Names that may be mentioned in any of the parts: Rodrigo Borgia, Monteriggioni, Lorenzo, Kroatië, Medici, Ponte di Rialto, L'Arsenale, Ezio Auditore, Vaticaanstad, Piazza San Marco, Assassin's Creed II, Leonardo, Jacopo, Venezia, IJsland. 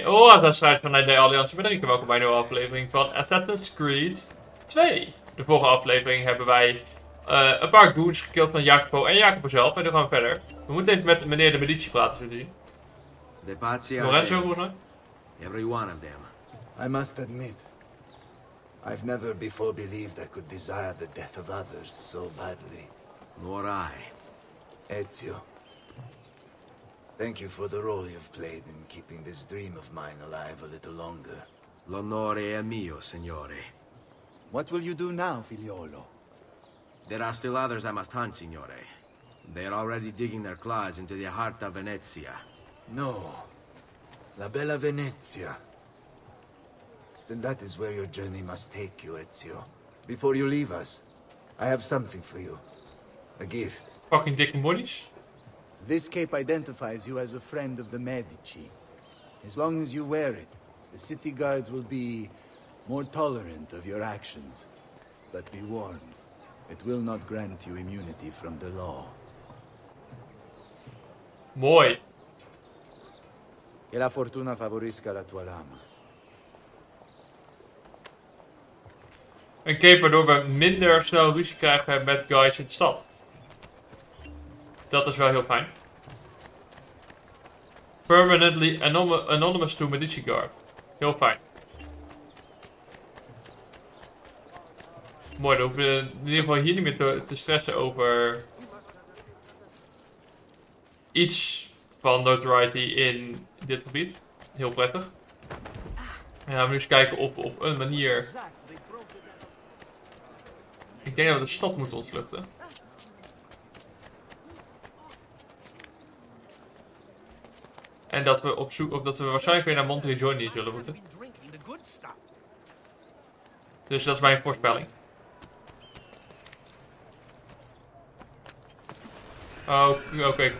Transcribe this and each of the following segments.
Oh, luisteraars van de Alliantie Bedenken, welkom bij een nieuwe aflevering van Assassin's Creed 2. De volgende aflevering hebben wij een paar goons gekild van Jacopo en Jacopo zelf. En dan gaan we verder. We moeten even met meneer de Medici praten, zo te zien. Lorenzo, volgens mij. Every one of them. I must admit, I've never before believed I could desire the death of others so badly. Nor I. Ezio. Thank you for the role you've played in keeping this dream of mine alive a little longer. L'onore è mio, signore. What will you do now, figliolo? There are still others I must hunt, signore. They're already digging their claws into the heart of Venezia. No. La bella Venezia. Then that is where your journey must take you, Ezio. Before you leave us, I have something for you. A gift. Fucking dick and bodies? This cape identifies you as a friend of the Medici. As long as you wear it, the city guards will be more tolerant of your actions. But be warned, it will not grant you immunity from the law. Moi. Che la fortuna favorisca la tua lama. Een cape waardoor we minder snel ruzie krijgen met guys in de stad. Dat is wel heel fijn. Permanently anonymous to Medici Guard. Heel fijn. Mooi, dan hoeven we in ieder geval hier niet meer te stressen over iets van notoriety in dit gebied. Heel prettig. En gaan we nu eens kijken of op een manier... Ik denk dat we de stad moeten ontvluchten. En dat we op zoek, dat we waarschijnlijk weer naar Monteriggioni zullen moeten. Dus dat is mijn voorspelling. Oh, oké,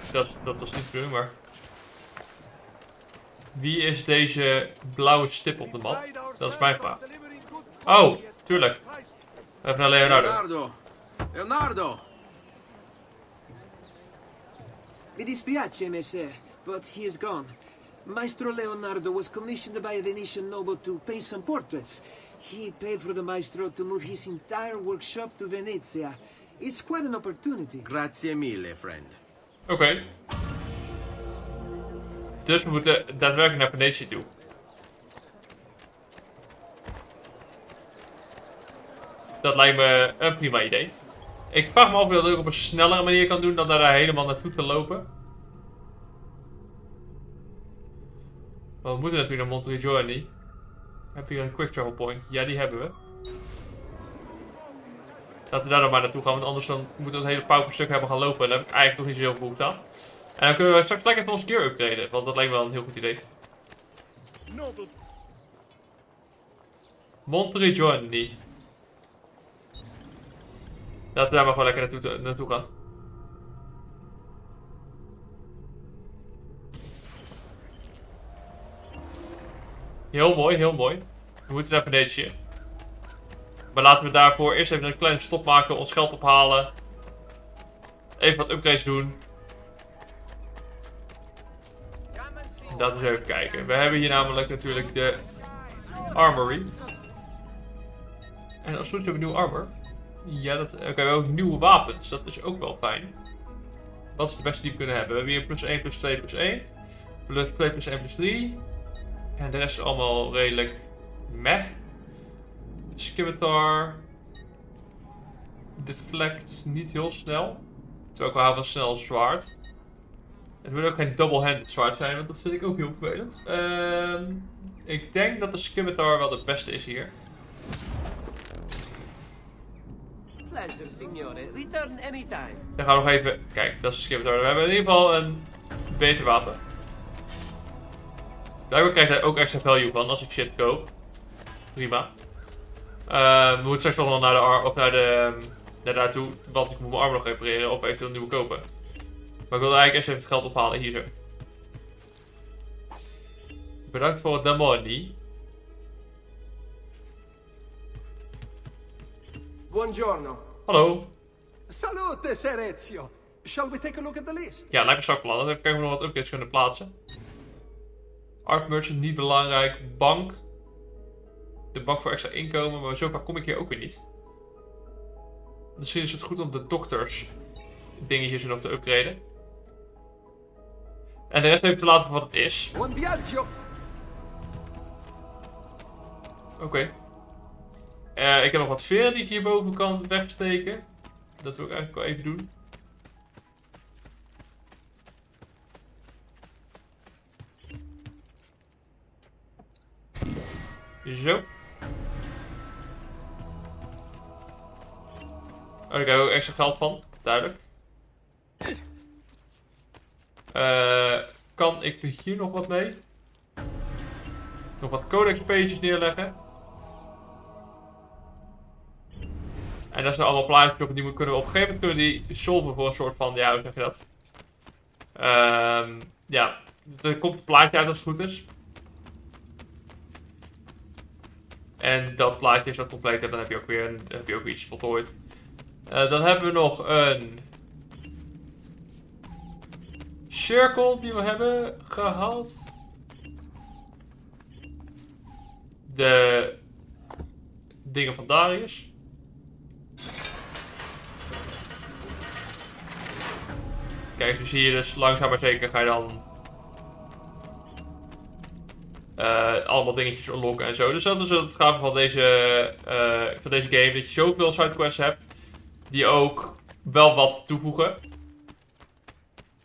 dat was niet goed, maar... Wie is deze blauwe stip op de map? Dat is mijn vraag. Oh, tuurlijk. Even naar Leonardo. Leonardo! Mi dispiace, messer. But he is gone. Maestro Leonardo was commissioned by a Venetian noble to paint some portraits. He paid for the maestro to move his entire workshop to Venezia. It's quite an opportunity. Grazie mille, friend. Oké. Dus we moeten daadwerkelijk naar Venetië toe. Dat lijkt me een prima idee. Ik vraag me af of je dat ook op een snellere manier kan doen dan daar helemaal naartoe te lopen. Want we moeten natuurlijk naar Monteriggioni. Heb je hier een quick travel point? Ja, die hebben we. Laten we daar dan maar naartoe gaan, want anders dan moeten we het hele pauperstuk hebben gaan lopen. En daar heb ik eigenlijk toch niet zo heel veel behoefte aan. En dan kunnen we straks lekker even onze gear upgraden, want dat lijkt me wel een heel goed idee. Monteriggioni. Laten we daar maar gewoon lekker naartoe gaan. Heel mooi, heel mooi. We moeten naar Venetië. Maar laten we daarvoor eerst even een kleine stop maken, ons geld ophalen. Even wat upgrades doen. Laten we eens even kijken. We hebben hier namelijk natuurlijk de Armory. En als we hebben we nieuw armor. Ja, oké, we hebben ook nieuwe wapens. Dat is ook wel fijn. Dat is de beste die we kunnen hebben. We hebben hier plus 1, plus 2, plus 1. Plus 2, plus 1, plus 3. En de rest is allemaal redelijk meh. Scimitar. Deflect niet heel snel. Terwijl ik wel hou van snel zwaard. Het wil ook geen double-handed zwaard zijn, want dat vind ik ook heel vervelend. Ik denk dat de scimitar wel de beste is hier. Pleasure, signore. Return anytime. Dan gaan we nog even... Kijk, dat is de scimitar. We hebben in ieder geval een beter wapen. Blijkbaar krijg ik daar ook extra value van als ik shit koop. Prima. We moeten straks toch wel naar daartoe, want ik moet mijn arm nog repareren of eventueel nieuwe kopen. Maar ik wilde eigenlijk eerst even het geld ophalen hier zo. Bedankt voor het damoni. Buongiorno. Hallo. Salute, Serezio. Shall we take a look at the list? Ja, lijkt me een strak plan. Even kijken of we nog wat upgrades kunnen plaatsen. Art merchant niet belangrijk. Bank. De bank voor extra inkomen. Maar zo vaak kom ik hier ook weer niet. Misschien is het goed om de dokters dingetjes nog te upgraden. En de rest even te laten van wat het is. Oké. Ik heb nog wat veren die ik hierboven kan wegsteken. Dat wil ik eigenlijk wel even doen. Zo. Oh, daar krijg ik ook extra geld van. Duidelijk. Kan ik hier nog wat mee? Nog wat codex pages neerleggen. En daar zijn allemaal plaatjes op. Die kunnen we op een gegeven moment die solven voor een soort van... Ja, hoe zeg je dat? Ja, er komt een plaatje uit als het goed is. En dat plaatje, als je dat compleet hebt, dan heb je ook weer een, heb je ook iets voltooid. Dan hebben we nog een... cirkel die we hebben gehaald. De dingen van Darius. Kijk, zo zie je dus langzaam maar zeker ga je dan... allemaal dingetjes unlocken en zo. Dus dat is het gave van deze game. Dat je zoveel sidequests hebt. Die ook wel wat toevoegen.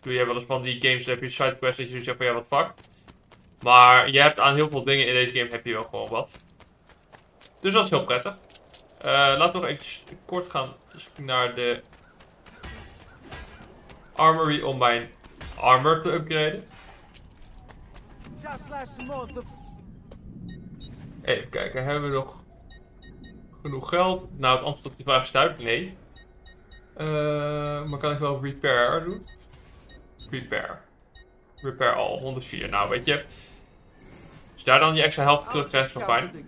Doe je wel eens van die games. Dan heb je sidequests dat je zegt van ja, wat fuck. Maar je hebt aan heel veel dingen in deze game heb je wel gewoon wat. Dus dat is heel prettig. Laten we nog even kort gaan naar de armory om mijn armor te upgraden. Even kijken, hebben we nog genoeg geld? Nou, het antwoord op die vraag is duidelijk nee. Maar kan ik wel repair doen? Repair. Repair al, 104. Nou, weet je. Dus daar dan je extra helft terug krijgt van fijn.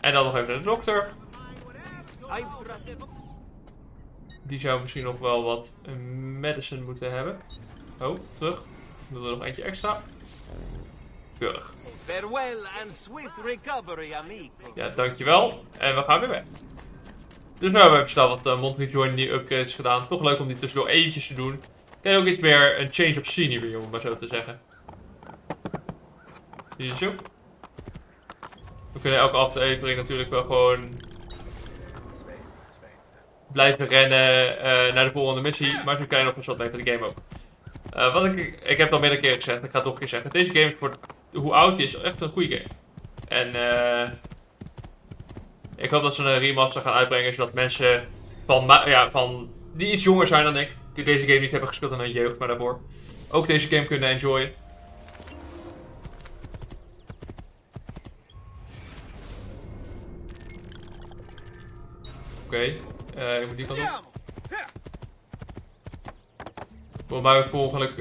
En dan nog even naar de dokter. Die zou misschien nog wel wat medicine moeten hebben. Oh, terug. Dan doen we nog eentje extra. Keurig. Ja, dankjewel. En we gaan weer weg. Dus nu hebben we even snel wat Monteriggioni upgrades gedaan. Toch leuk om die tussendoor eventjes te doen. En ook iets meer een change of scenery, om het maar zo te zeggen. Hier is het. We kunnen elke aflevering natuurlijk wel gewoon... blijven rennen naar de volgende missie. Maar zo kan je nog eens wat mee van de game ook. Ik heb het al meerdere keren gezegd, ik ga het nog een keer zeggen. Deze game is voor hoe oud hij is, echt een goede game. En ik hoop dat ze een remaster gaan uitbrengen, zodat mensen van die iets jonger zijn dan ik, die deze game niet hebben gespeeld in hun jeugd, maar daarvoor, ook deze game kunnen enjoyen. Oké, ik moet die kant op. Volgens mij heb ik per ongeluk,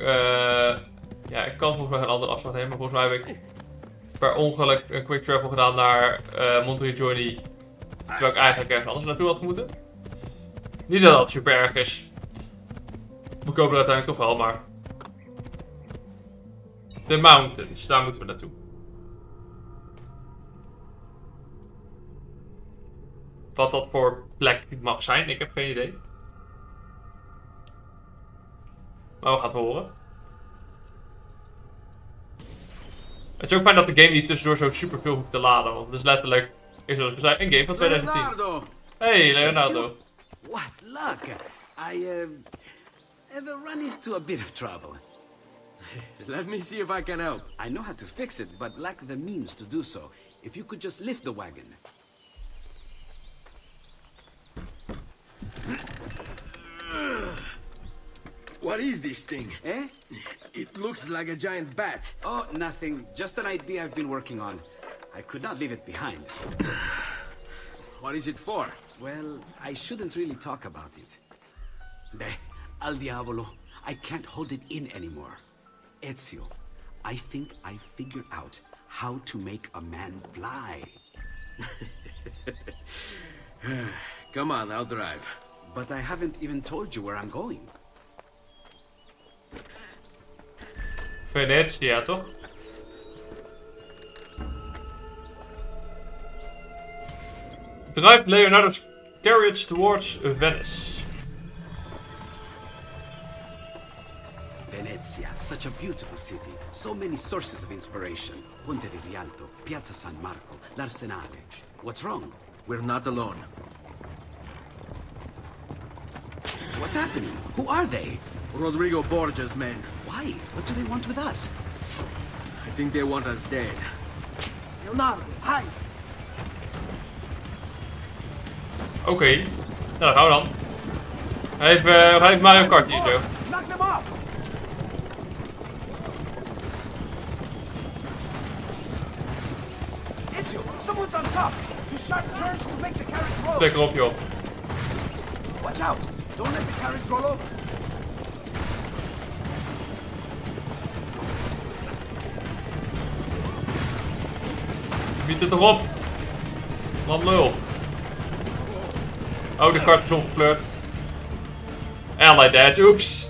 ja, ik kan volgens mij een andere afslag nemen, maar volgens mij heb ik per ongeluk een quick travel gedaan naar Monteriggioni, terwijl ik eigenlijk ergens anders naartoe had moeten. Niet dat dat super erg is. We kopen dat uiteindelijk toch wel, maar... de mountains, daar moeten we naartoe. Wat dat voor plek mag zijn, ik heb geen idee. Maar we gaan het horen. Het is ook fijn dat de game niet tussendoor zo super veel hoeft te laden. Want het is letterlijk, zoals ik zei, een game van 2010. Leonardo. Hey Leonardo. What luck! I ever run into a bit of trouble. Let me see if I can help. I know how to fix it, but lack the means to do so. If you could just lift the wagon. What is this thing? Eh? It looks like a giant bat. Oh, nothing. Just an idea I've been working on. I could not leave it behind. What is it for? Well, I shouldn't really talk about it. Beh, al diavolo. I can't hold it in anymore. Ezio, I think I figured out how to make a man fly. Come on, I'll drive. But I haven't even told you where I'm going. Venezia, toch? Drive Leonardo's carriage towards Venice. Venezia, such a beautiful city. So many sources of inspiration. Ponte di Rialto, Piazza San Marco, L'Arsenale. What's wrong? We're not alone. What's happening? Who are they? Rodrigo Borgia's men. Why? What do they want with us? I think they want us dead. Leonardo, hi! Oké, nou gaan we dan. Even Mario Kart hier zo. Klik erop joh. Watch out! Don't let the carriage roll over. Bied het toch op? Wat lul. Oh, de kart is omgekleurd. Ally that, oeps.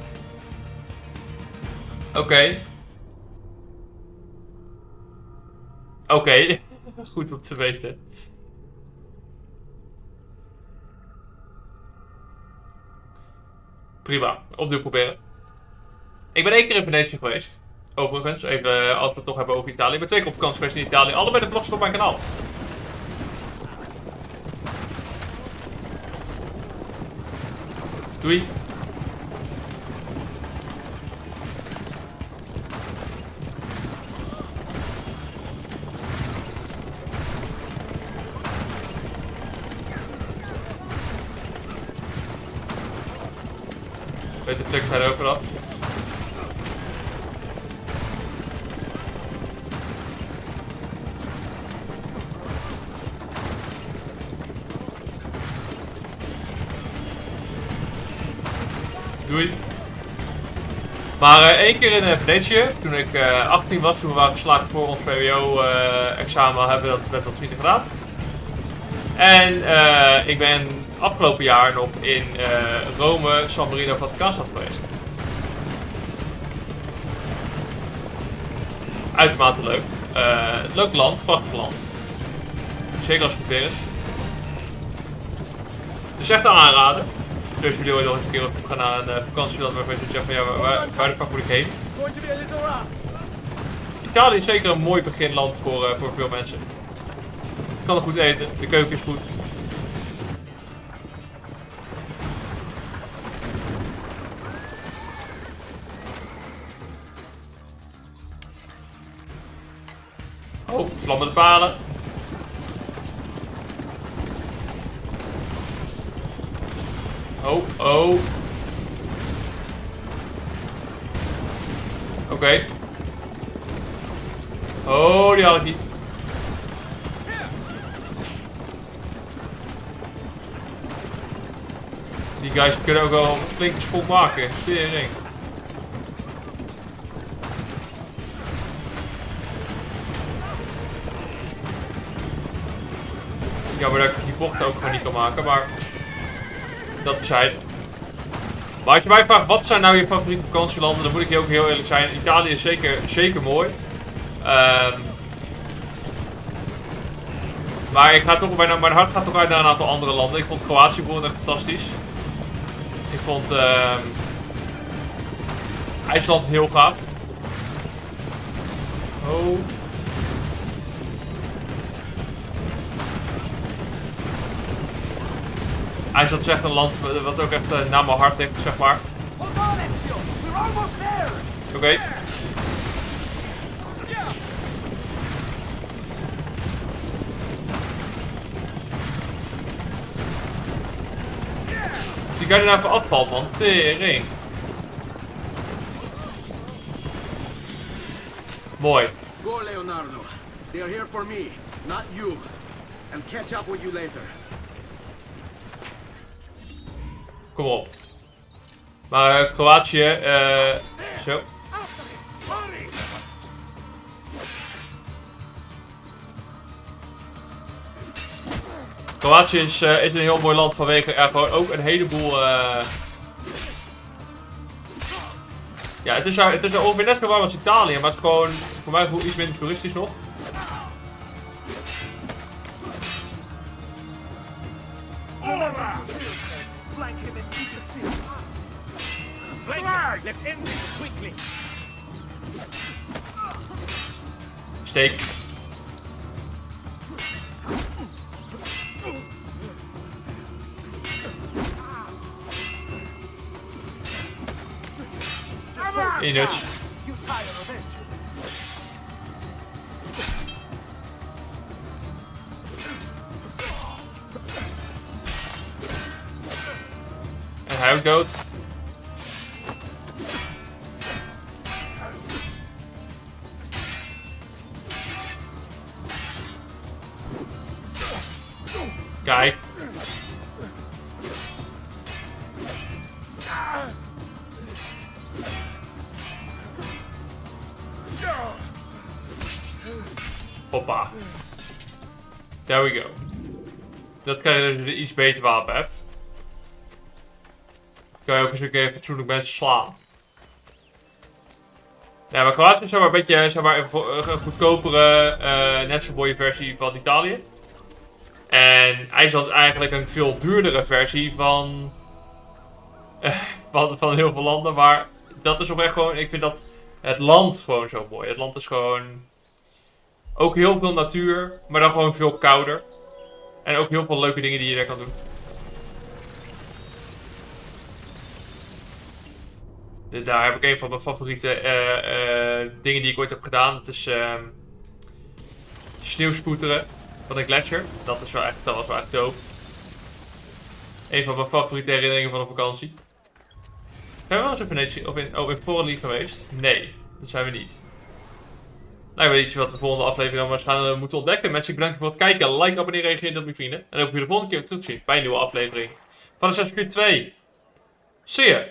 Oké. Goed om te weten. Prima, opnieuw proberen. Ik ben 1 keer in Venetië geweest. Overigens, even als we het toch hebben over Italië. Ik ben 2 keer op vakantie geweest in Italië. Allebei de vlogs op mijn kanaal. Doei. Weet de truck daar ook vanaf. Doei. Maar 1 keer in Venetië, toen ik 18 was, toen we waren geslaagd voor ons VWO-examen, hebben we dat met wat vrienden gedaan. En ik ben afgelopen jaar nog in Rome, San Marino, Vaticaanstad geweest. Uitermate leuk. Leuk land, prachtig land. Zeker als het goed weer is. Dus echt een aanrader. Dus jullie willen nog eens een keer op gaan naar een vakantie, dan waarvan je zegt van ja, waar de pak moet ik heen? Italië is zeker een mooi beginland voor veel mensen. Je kan er goed eten, de keuken is goed. Oh, vlammende palen. Oh. Oké. Oh, die had ik niet. Die guys kunnen ook wel een flinke spot maken. Tering. Jammer dat ik die bochten ook gewoon niet kan maken, maar... Dat is hij. Maar als je mij vraagt, wat zijn nou je favoriete vakantielanden, dan moet ik je ook heel eerlijk zijn. Italië is zeker mooi. Maar ik ga toch, mijn hart gaat toch uit naar een aantal andere landen. Ik vond Kroatië bijvoorbeeld echt fantastisch. Ik vond IJsland heel gaaf. Oh. IJsland is echt een land wat ook echt naar mijn hart ligt, zeg maar. Oké. Die guy nou even afvalt, man. Tering. Mooi. Go, Leonardo. They are here for me, not you. And catch up with you later. Kom op. Maar Kroatië, zo. Kroatië is een heel mooi land vanwege er gewoon ook een heleboel Ja, het is ongeveer net zo warm als Italië, maar het is gewoon voor mij iets minder toeristisch nog. Steek. Inuts. En hij ook dood. Kijk. Hoppa. There we go. Dat kan je dus als je een iets beter wapen hebt. Dan kan je ook eens een keer fatsoenlijk mensen slaan. Ja, maar Kroatië is zomaar een beetje een goedkopere, net zo mooie versie van Italië. En IJsland is eigenlijk een veel duurdere versie van heel veel landen. Maar dat is oprecht gewoon, ik vind dat het land gewoon zo mooi. Het land is gewoon... Ook heel veel natuur, maar dan gewoon veel kouder. En ook heel veel leuke dingen die je daar kan doen. Daar heb ik een van mijn favoriete dingen die ik ooit heb gedaan. Dat is sneeuwscooteren van een gletsjer. Dat was wel echt dope. Een van mijn favoriete herinneringen van een vakantie. Zijn we wel eens in Venetië of in Porli geweest? Nee, dat zijn we niet. Nou, ik weet niet wat de volgende aflevering dan waarschijnlijk moeten ontdekken. Mensen, bedankt voor het kijken. Like, abonneer, reageer op mijn vrienden. En dan hoop ik jullie de volgende keer weer terug te zien bij een nieuwe aflevering van Assassin's Creed 2. See ya!